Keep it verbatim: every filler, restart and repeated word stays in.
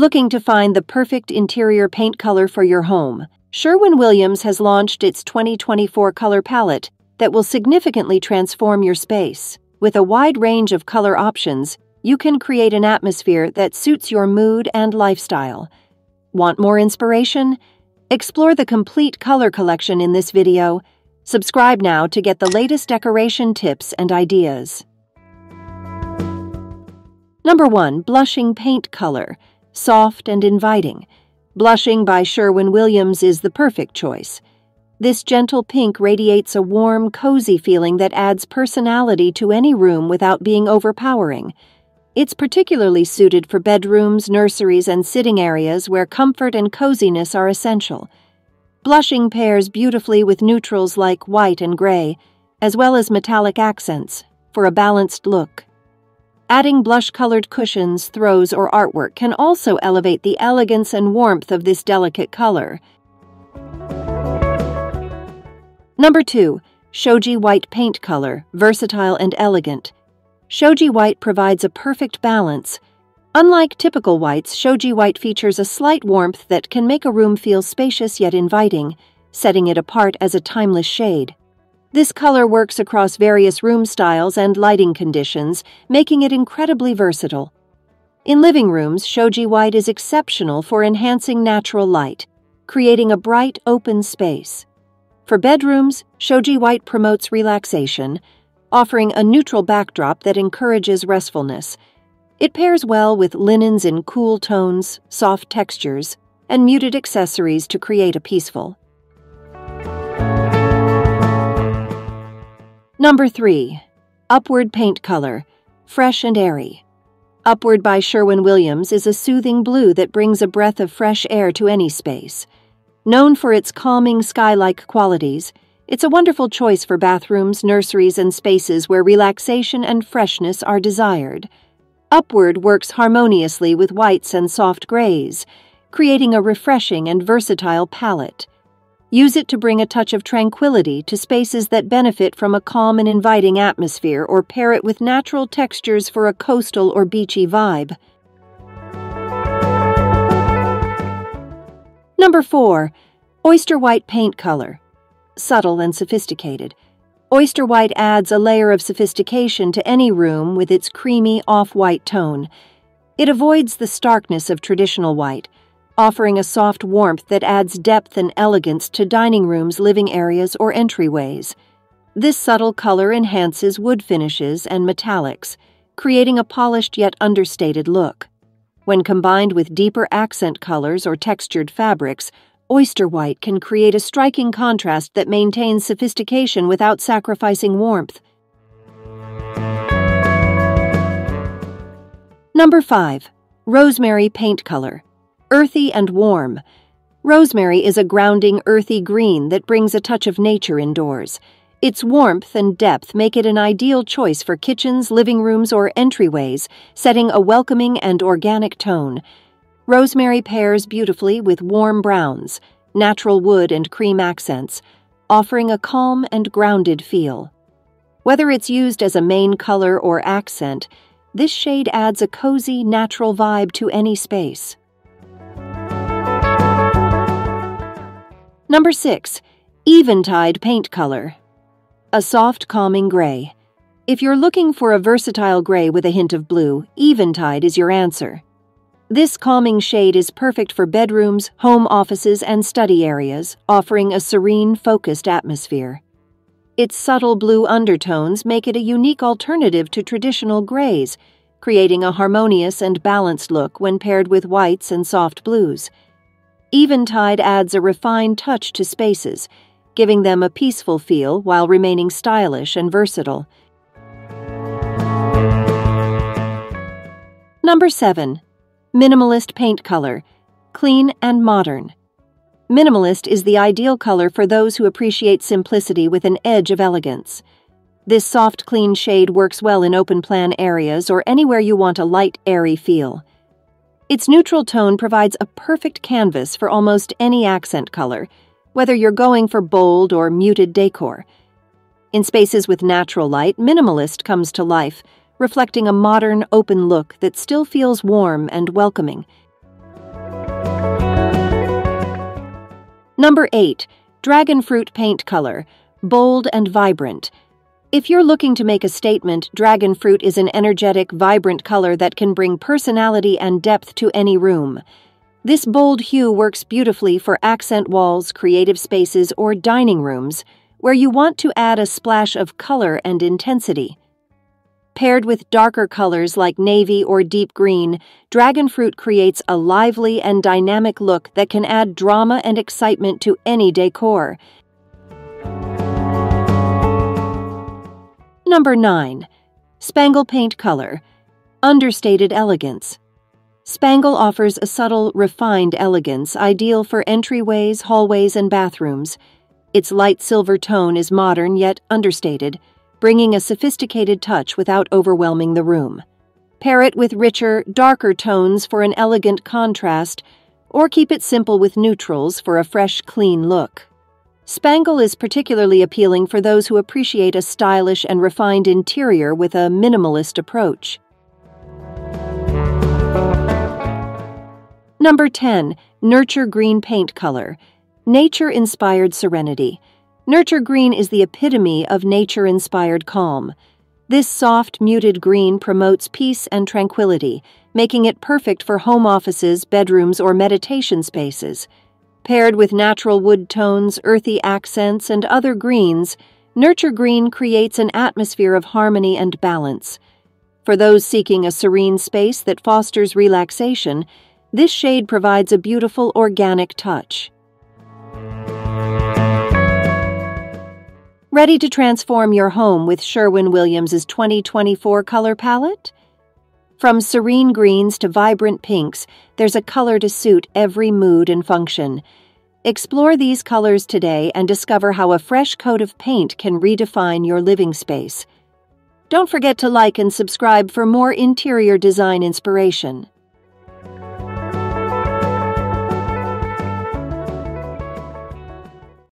Looking to find the perfect interior paint color for your home, Sherwin-Williams has launched its twenty twenty-four color palette that will significantly transform your space. With a wide range of color options, you can create an atmosphere that suits your mood and lifestyle. Want more inspiration? Explore the complete color collection in this video. Subscribe now to get the latest decoration tips and ideas. Number one. Blushing paint color. Soft and inviting. Blushing by Sherwin-Williams is the perfect choice. This gentle pink radiates a warm, cozy feeling that adds personality to any room without being overpowering. It's particularly suited for bedrooms, nurseries, and sitting areas where comfort and coziness are essential. Blushing pairs beautifully with neutrals like white and gray, as well as metallic accents, for a balanced look. Adding blush-colored cushions, throws, or artwork can also elevate the elegance and warmth of this delicate color. Number two. Shoji white paint color, versatile and elegant. Shoji white provides a perfect balance. Unlike typical whites, shoji white features a slight warmth that can make a room feel spacious yet inviting, setting it apart as a timeless shade. This color works across various room styles and lighting conditions, making it incredibly versatile. In living rooms, shoji white is exceptional for enhancing natural light, creating a bright, open space. For bedrooms, shoji white promotes relaxation, offering a neutral backdrop that encourages restfulness. It pairs well with linens in cool tones, soft textures, and muted accessories to create a peaceful. Number three. Upward paint color. Fresh and airy. Upward by Sherwin-Williams is a soothing blue that brings a breath of fresh air to any space. Known for its calming sky-like qualities, it's a wonderful choice for bathrooms, nurseries, and spaces where relaxation and freshness are desired. Upward works harmoniously with whites and soft grays, creating a refreshing and versatile palette. Use it to bring a touch of tranquility to spaces that benefit from a calm and inviting atmosphere, or pair it with natural textures for a coastal or beachy vibe. Number four. Oyster white paint color. Subtle and sophisticated. Oyster white adds a layer of sophistication to any room with its creamy, off-white tone. It avoids the starkness of traditional white, offering a soft warmth that adds depth and elegance to dining rooms, living areas, or entryways. This subtle color enhances wood finishes and metallics, creating a polished yet understated look. When combined with deeper accent colors or textured fabrics, oyster white can create a striking contrast that maintains sophistication without sacrificing warmth. Number five. Rosemary paint color. Earthy and warm. Rosemary is a grounding, earthy green that brings a touch of nature indoors. Its warmth and depth make it an ideal choice for kitchens, living rooms, or entryways, setting a welcoming and organic tone. Rosemary pairs beautifully with warm browns, natural wood, and cream accents, offering a calm and grounded feel. Whether it's used as a main color or accent, this shade adds a cozy, natural vibe to any space. Number six. Eventide paint color. A soft, calming gray. If you're looking for a versatile gray with a hint of blue, Eventide is your answer. This calming shade is perfect for bedrooms, home offices, and study areas, offering a serene, focused atmosphere. Its subtle blue undertones make it a unique alternative to traditional grays, creating a harmonious and balanced look when paired with whites and soft blues. Eventide adds a refined touch to spaces, giving them a peaceful feel while remaining stylish and versatile. Number seven. Minimalist paint color. Clean and modern. Minimalist is the ideal color for those who appreciate simplicity with an edge of elegance. This soft, clean shade works well in open-plan areas or anywhere you want a light, airy feel. Its neutral tone provides a perfect canvas for almost any accent color, whether you're going for bold or muted decor. In spaces with natural light, minimalist comes to life, reflecting a modern, open look that still feels warm and welcoming. Number eight, dragon fruit paint color, bold and vibrant. If you're looking to make a statement, dragon fruit is an energetic, vibrant color that can bring personality and depth to any room. This bold hue works beautifully for accent walls, creative spaces, or dining rooms, where you want to add a splash of color and intensity. Paired with darker colors like navy or deep green, dragon fruit creates a lively and dynamic look that can add drama and excitement to any decor. Number nine. Spangle paint color. Understated elegance. Spangle offers a subtle, refined elegance ideal for entryways, hallways, and bathrooms. Its light silver tone is modern yet understated, bringing a sophisticated touch without overwhelming the room. Pair it with richer, darker tones for an elegant contrast, or keep it simple with neutrals for a fresh, clean look. Spangle is particularly appealing for those who appreciate a stylish and refined interior with a minimalist approach. Number ten. Nurture green paint color. Nature-inspired serenity. Nurture green is the epitome of nature-inspired calm. This soft, muted green promotes peace and tranquility, making it perfect for home offices, bedrooms, or meditation spaces. Paired with natural wood tones, earthy accents, and other greens, Nurture Green creates an atmosphere of harmony and balance. For those seeking a serene space that fosters relaxation, this shade provides a beautiful, organic touch. Ready to transform your home with Sherwin-Williams' twenty twenty-four color palette? From serene greens to vibrant pinks, there's a color to suit every mood and function. Explore these colors today and discover how a fresh coat of paint can redefine your living space. Don't forget to like and subscribe for more interior design inspiration.